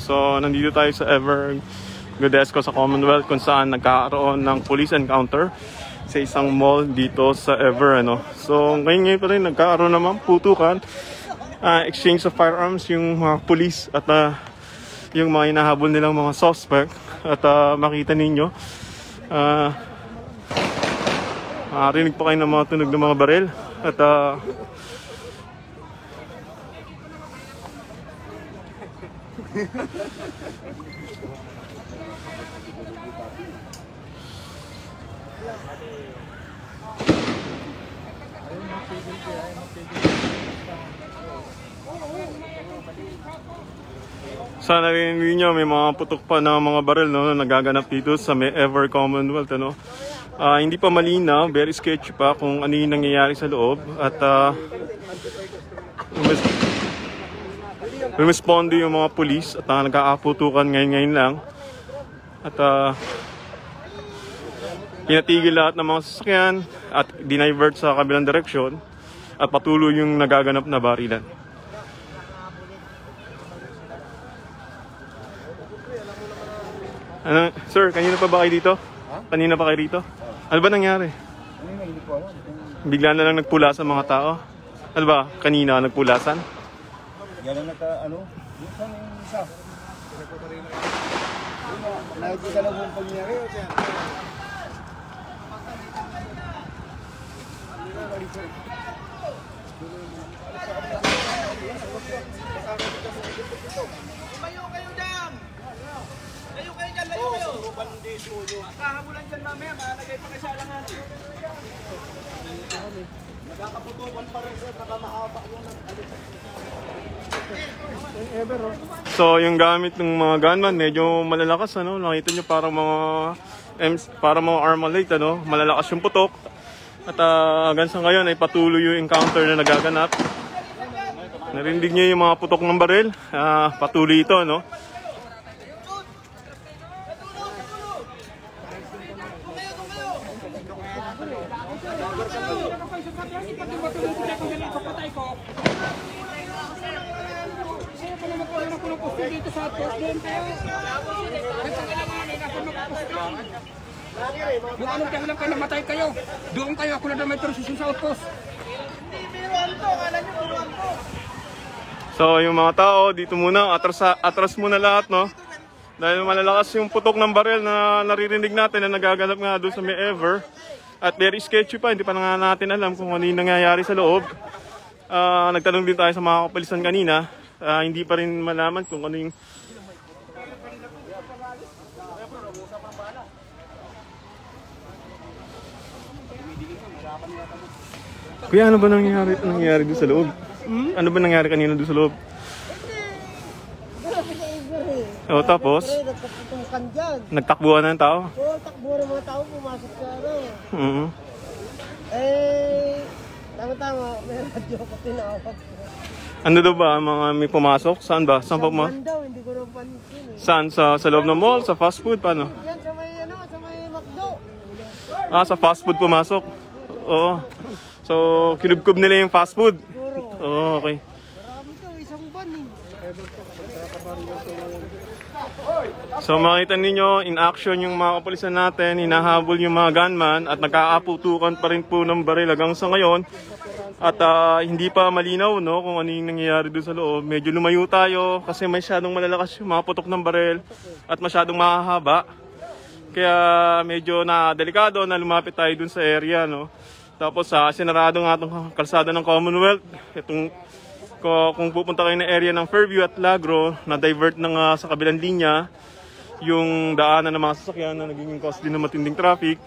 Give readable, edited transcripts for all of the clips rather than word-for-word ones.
So, nandito tayo sa Ever Gotesco sa Commonwealth kung saan nagkakaroon ng police encounter sa isang mall dito sa Ever, ano. So, ngayon pa rin nagkakaroon naman putukan, exchange of firearms yung mga police at yung mga hinahabol nilang mga suspect. At makita ninyo, rinig pa kayo ng mga tunog ng mga baril. At sana narinig niyo, may mga putok pa ng mga baril, no, nagaganap dito sa may Ever Commonwealth, ano. Hindi pa malinaw, very sketchy pa kung ano yung nangyayari sa loob. At respondo yung mga police at nagkakaputukan ngayon lang. At pinatigil lahat ng mga sasakyan at dinivert sa kabilang direksyon at patuloy yung nagaganap na barilan. Ano, sir, kanina pa ba kayo dito? Kanina pa kayo dito? Ano ba nangyari? Bigla na lang nagpulasan mga tao? Ano ba, kanina nagpulasan? Yan na ka, ano? Saan yung isa? Nakikita lang kung pangyari o siya? Layo kayo dyan! Layo kayo dyan! Layo kayo! Kahamulan dyan mamaya, makalagay pa kayo sa alangan. Nagkakaputukan pa rin sir, nakamahaba yung so yung gamit ng mga gunman medyo malalakas, ano, nakita nyo parang mga Armalite, ano, malalakas yung putok. At hanggang sa ngayon ay patuloy yung encounter na nagaganap. Narinig nyo yung mga putok ng baril, patuloy ito, ano. Yung anong dahilan kayo namatay kayo? Doon kayo, ako na daw may terosisyon sa outpost. So yung mga tao, dito muna, atras muna lahat, no? Dahil malalakas yung putok ng baril na naririnig natin na nagaganap nga doon sa may Ever. At very sketchy pa, hindi pa nga natin alam kung ano yung nangyayari sa loob. Nagtanong din tayo sa mga kapalisan kanina, hindi pa rin malaman kung ano yung kuya, ano ba nangyari doon sa loob? Hmm? Ano ba nangyari kanina doon sa loob? O, tapos? Nagtakbuhan na ng tao? Oo, takbuhan ng mga tao, pumasok siya na. Eh, tama-tama, may radyo ko tinawag. Ano daw ba mga may pumasok? Saan ba? Saan pa pumasok? Saan daw, hindi ko naman pansin eh. Saan? Sa loob ng mall? Sa fast food? Paano? Yan, sa may, ano, sa may McDo. Ah, sa fast food pumasok? Oo. So, kinubkub nila yung fast food. Oo, okay. Marami daw, isang ban eh. So, makita ninyo, in action yung mga kapulisan natin, hinahabol yung mga gunman at nagkaaputukan pa rin po ng baril hanggang sa ngayon. At hindi pa malinaw, no, kung ano yung nangyayari doon sa loob. Medyo lumayo tayo kasi masyadong malalakas yung mga putok ng baril at masyadong mahahaba. Kaya medyo na delikado na lumapit tayo doon sa area, no. Tapos sinarado ng atong kalsada ng Commonwealth. Itong kung pupunta kayo ng area ng Fairview at Lagro, na divert ng sa kabilang linya yung daanan ng mga sasakyan na naging cause din ng matinding traffic.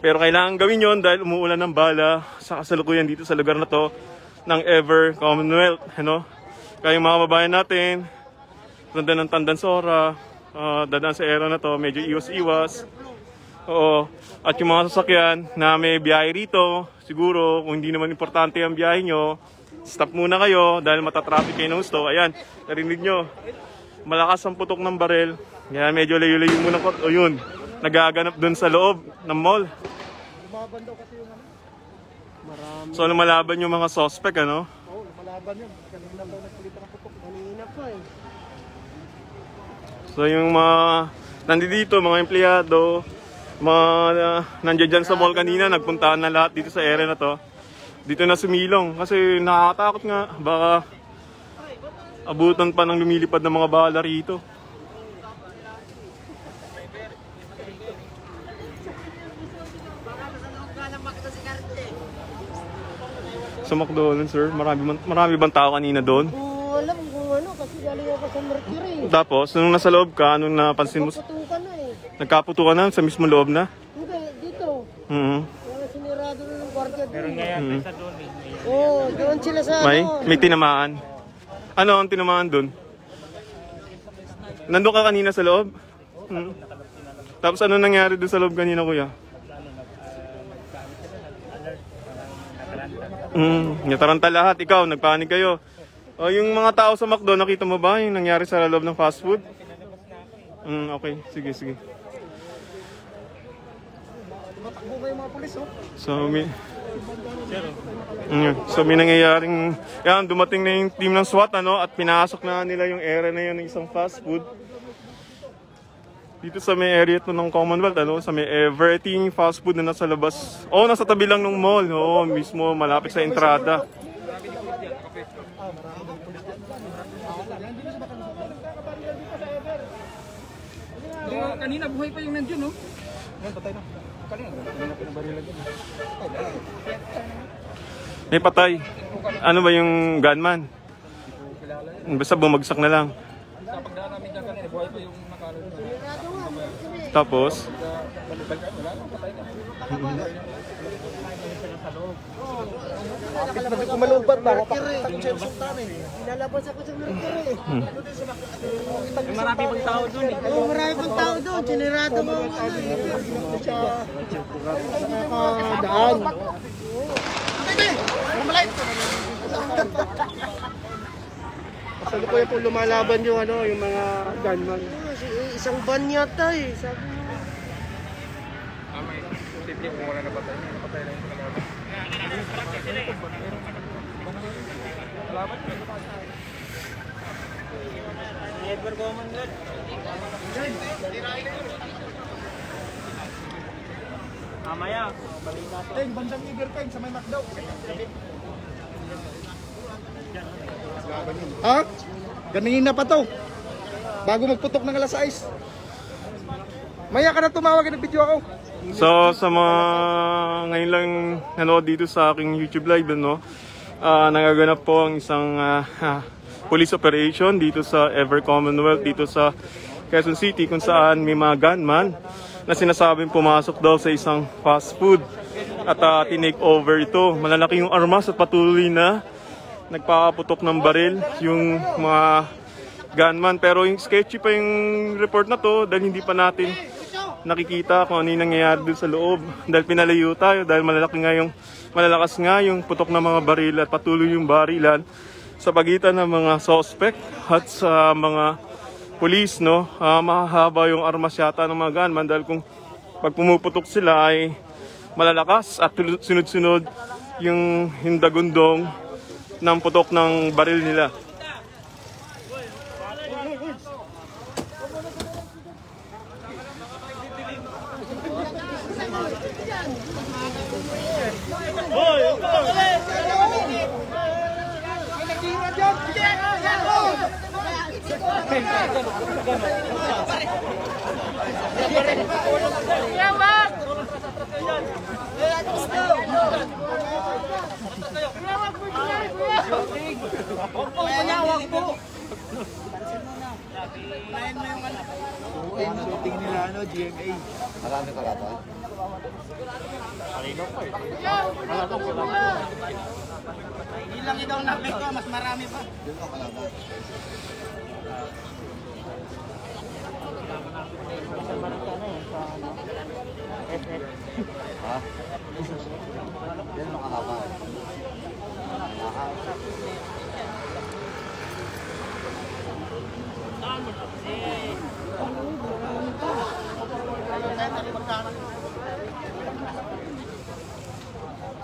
Pero kailangan gawin 'yon dahil umuulan ng bala sa kasalukuyan dito sa lugar na 'to ng Ever Commonwealth, ano? Kaya yung mga babayan natin, tandaan ng Tandansora, dadaan sa area na 'to, medyo iwas-iwas. Oo. At yung mga sasakyan na may biyahe rito, siguro kung hindi naman importante ang biyahe nyo, stop muna kayo dahil matatraffic kayo ng gusto. Ayan, narinig nyo. Malakas ang putok ng baril. Ayan, medyo layo-layo muna ko. O yun, nagaganap dun sa loob ng mall. Lumaban daw kasi yung ano. Marami. So lumalaban yung mga suspect, ano? Oo, lumalaban yun. Kanina daw nagpulita ng putok. Kanina pa eh. So yung mga nandito, mga empleyado, mga nandiyan dyan sa mall kanina, nagpuntaan na lahat dito sa area na to. Dito na sumilong kasi nakakatakot nga, baka abutan pa ng lumilipad ng mga bala rito. Sa McDonald's, sir, marami bang tao kanina doon? Oo, alam kung ano, kasi galing ako sa Mercury. Tapos, nung nasa loob ka, nung napansin mo? Nagkaputukan na eh. Nagkaputukan na sa mismo loob na? Hindi, dito. Sinirado na ng kwarto doon. Meron nga yan, sa doon eh. Oo, doon sila sa ano. May tinamaan. Ano ang tinamaan doon? Nandun ka kanina sa loob? Tapos ano nangyari doon sa loob kanina, kuya? Nataranta lahat. Ikaw, nagpanik kayo. O, yung mga tao sa McDo, nakita mo ba yung nangyari sa loob ng fast food? Okay, sige, sige. Matakbo kayo mga pulis, oh. So, may nangyayaring... Yan, dumating na yung team ng SWAT, ano, at pinasok na nila yung area na yun ng isang fast food. Dito sa may area ito ng Commonwealth, ano, sa may everything fast food na nasa labas. Oo, nasa tabi lang ng mall. Oo, mismo malapit sa entrada. Kanina buhay pa yung nandiyon, no? Yan, patay na. Kanina pinabarilan yun. May patay. Ano ba yung gunman? Basta bumagsak na lang. Napagdaan namin dyan kanina, buhay pa yung... Tapos marami pang tao doon eh. Marami pang tao doon, generado mo daan. Sabi ko yung kung lumalaban yung ano, yung mga gunman. Isang van yata eh, sabi mo. May titip mo na napatay. Napatay lang yung kalaban. Kalaban? Ever Gotesco. Mamaya. Teng, bandang Ever Gotesco sa may McDo. Ha? Ganun na pa to. Bago magputok ng alas 6. Maya ka na tumawag, nag-video ako. So, sa mga ngayon lang nanood dito sa aking YouTube live, ano, nagaganap po ang isang police operation dito sa Ever Commonwealth, dito sa Quezon City, kung saan may mga gunman na sinasabing pumasok daw sa isang fast food at tinake over ito. Malalaki yung armas at patuloy na nagpaputok ng baril yung mga gunman. Pero yung sketchy pa yung report na to dahil hindi pa natin nakikita kung ano yung nangyayari doon sa loob. Dahil pinalayo tayo, dahil malalakas nga yung putok ng mga baril at patuloy yung barilan sa pagitan ng mga suspect at sa mga police, no? Mahahaba yung armas yata ng mga gunman dahil kung pag pumuputok sila ay malalakas at sunod-sunod yung hindagundong ng putok ng baril nila.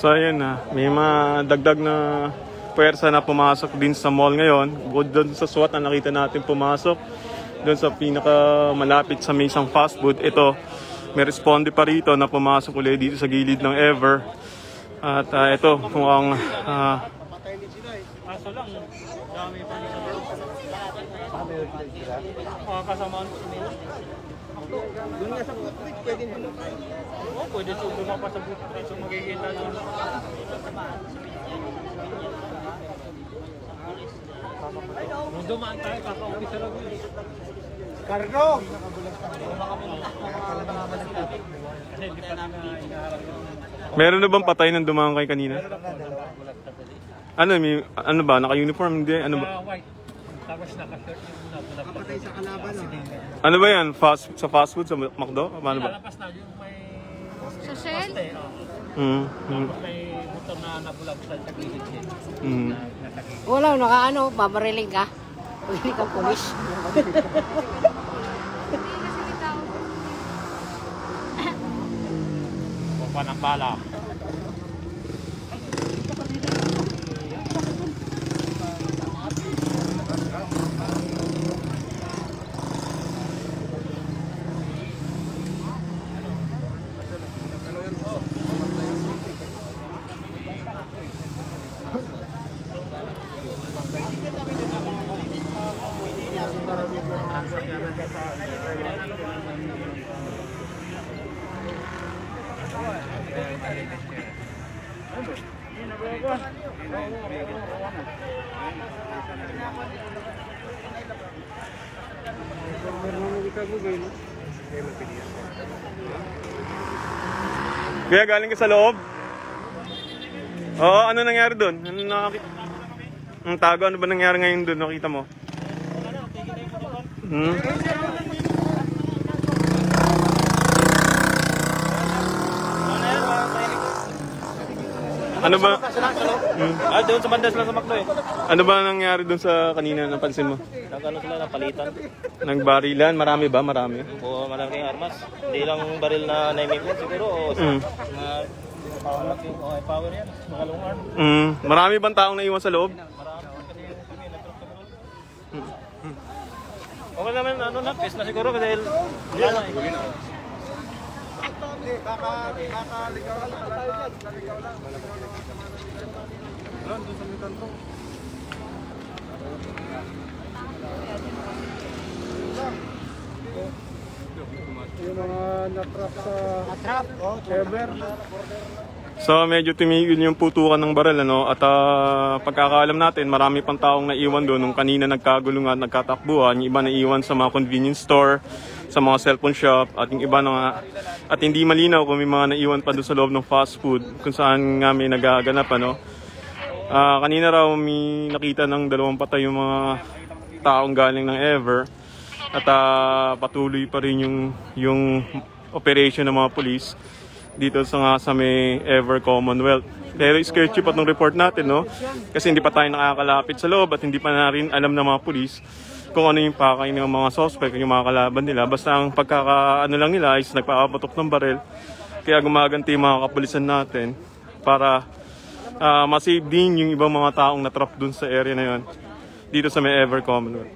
So ayun na, may mga dagdag na puwersa na pumasok din sa mall ngayon. Bukod doon sa SWAT na nakita natin pumasok, doon sa pinaka malapit sa may isang fast food. Ito, may responde pa rito na pumasok ulit dito sa gilid ng Ever. At ito, mukhang doon nga sa boot trip, pwede nyo lang. Oo, pwede sumama pa sa boot trip. So magiging lalo na. Nung dumaan tayo, kaka-office na rin. Cargo! Meron na bang patay nang dumaan kayo kanina? Ano, may, ano ba? Naka-uniform? Hindi? Ano ba? Tapos naka-shirt yung napatay sa kalaban. Ano ba yan? Fast, sa fast food? Sa McDo? Paano ba? Nalapas na yung may... Sa Shell? Tapos may buto na nabulabsan sa gilid niya. Wala, naka-ano, babariling ka. Huwag hindi kang pulis. Hindi kasi bitaw. Huwag pa ng bala. Kaya galing ka sa loob? Oo, ano nangyari doon? Ano nakakita? Ang tago, ano ba nangyari ngayon doon? Nakita mo? Ano ba? Ah, doon sa bandas lang sa McDo eh. Ano ba nangyari doon sa kanina? Napansin mo? Nagano sila, napalitan. Nagbarilan? Marami ba? Marami? Oo, marami kayong armas. Hindi lang baril na naimipin siguro. O power yan. Makalong arm. Marami bang taong naiwan sa loob? Marami. Kasi kami, nagtrok-trok. Okay naman, ano na, peace na siguro. Kasi wala eh. Hindi, kakaligaw lang. Kakaligaw lang. Doon, doon sa mitanto. Yung mga natrap sa... Natrap? Ever. So, medyo tumigil yung putukan ng baril, ano? At pagkakaalam natin, marami pang taong naiwan doon. Nung kanina nagkagulungan, nagkatakbuhan. Yung iba naiwan sa mga convenience store, sa mga cellphone shop at yung iba na, at hindi malinaw kung may mga naiwan pa doon sa loob ng fast food kung saan nga may nagaganap, ano. Kanina raw may nakita ng 2 patay yung mga taong galing ng Ever at patuloy pa rin yung operation ng mga police dito sa may Ever Commonwealth. Pero sketchy pa tong report natin, no, kasi hindi pa tayo nakakalapit sa loob at hindi pa na rin alam ng mga police kung ano yung pakain ng mga suspect, yung mga kalaban nila. Basta ang pagkakaano lang nila is nagpapatok ng baril. Kaya gumaganti yung mga kapulisan natin para masave din yung ibang mga taong natrap dun sa area na yun. Dito sa may Ever Commonwealth.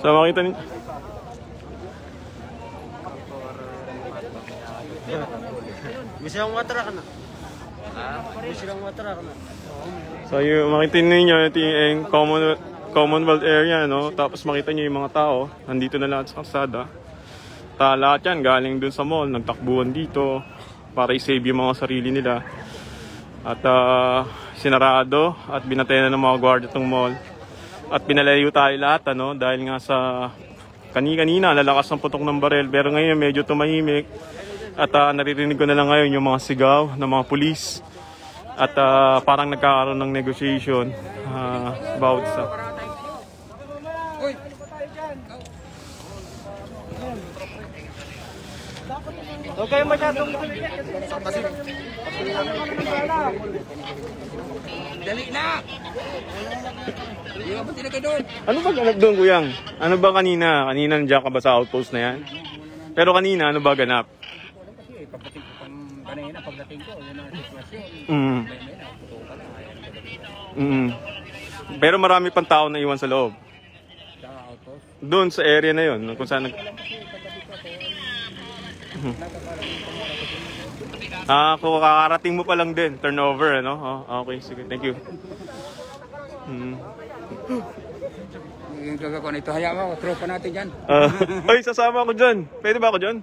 So makita niyo. So yung makita ninyo, ito yung Commonwealth area, no? Tapos makita nyo yung mga tao, nandito na lahat sa kasada. Lahat yan, galing dun sa mall, nagtakbuhan dito para i-save yung mga sarili nila. At sinarado at binatena ng mga guardia tong mall. At pinalayo tayo lahat, ano? Dahil nga sa kanina, lalakas ang putok ng barel, pero ngayon medyo tumahimik at naririnig ko na lang ngayon yung mga sigaw ng mga pulis at parang nagkakaroon ng negotiation about sa... Okay, masyadong... Dali na! Ano ba ganap doon, Kuyang? Ano ba kanina? Kanina nandiyan ka ba sa outpost na yan? Pero kanina, ano ba ganap? Kanina pagdating ko, yun ang sitwasyon. Pero marami pang tao na iwan sa loob. Doon sa area na yun, kung saan kung kakarating mo pa lang din, turnover, ano? Oh, okay, sige, thank you. Yung gagawin ito, hayaan mo, tropa natin dyan. Ay, sasama ako dyan. Pwede ba ako dyan?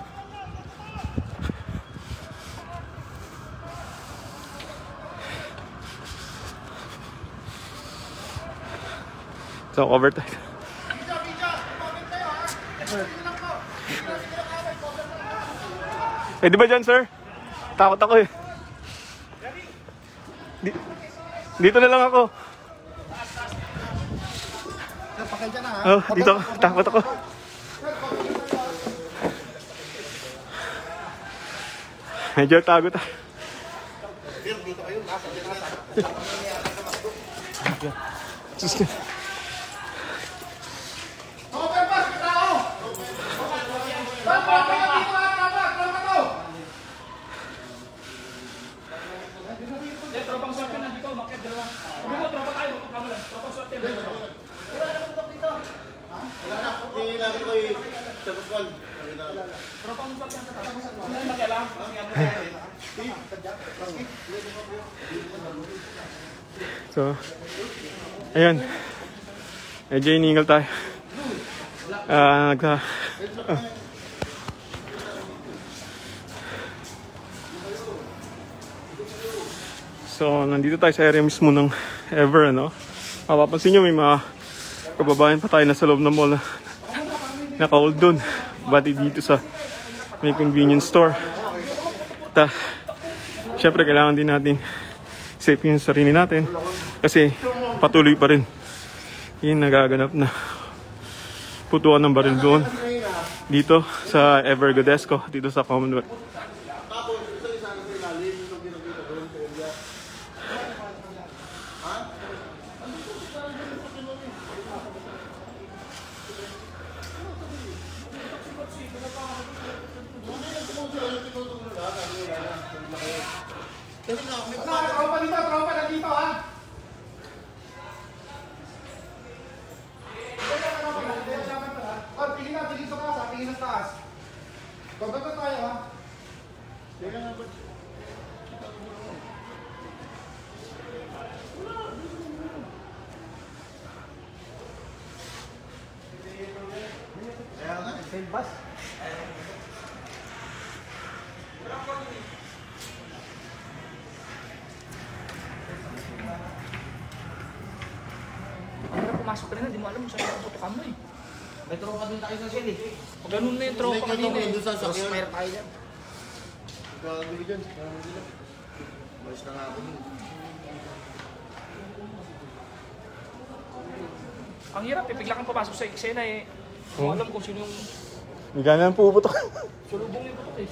So, over tayo. Eh, di ba dyan, sir? Takot ako eh. Dito na lang ako. Oh, dito. Takot ako. Medyo takot ako. So, ayun. Medyo iningal tayo. So, nandito tayo sa area mismo ng Ever, ano? Mapapansin nyo, may mga kababayan pa tayo na sa loob ng mall. Naka-hold dun. Bati dito sa may convenience store. At, syempre, kailangan din natin safe yung sarili natin. Kasi, patuloy pa rin. Yung nagaganap na putukan ng baril doon. Dito sa Ever Gotesco. Dito sa Commonwealth. Ang hirap, bigla kang papasok sa eksena eh. Kung alam kung sino yung... Hindi ka naman puputok. Sulubong yung putok eh.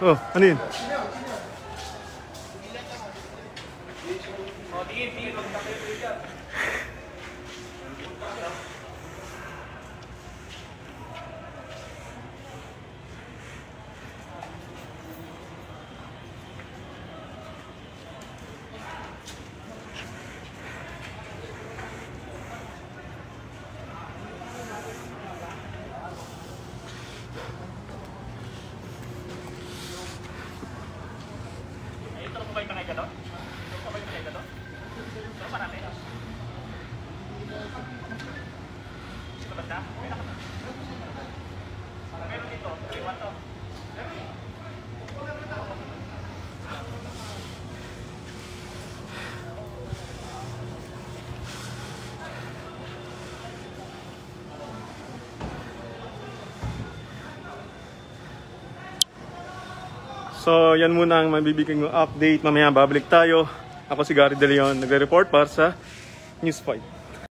Oh, ano yun? Para meron dito, 3-1 to. So yan muna ang mabibigyan ng update. Mamaya babalik tayo. Ako si Gary De Leon, nagre-report para sa News 5.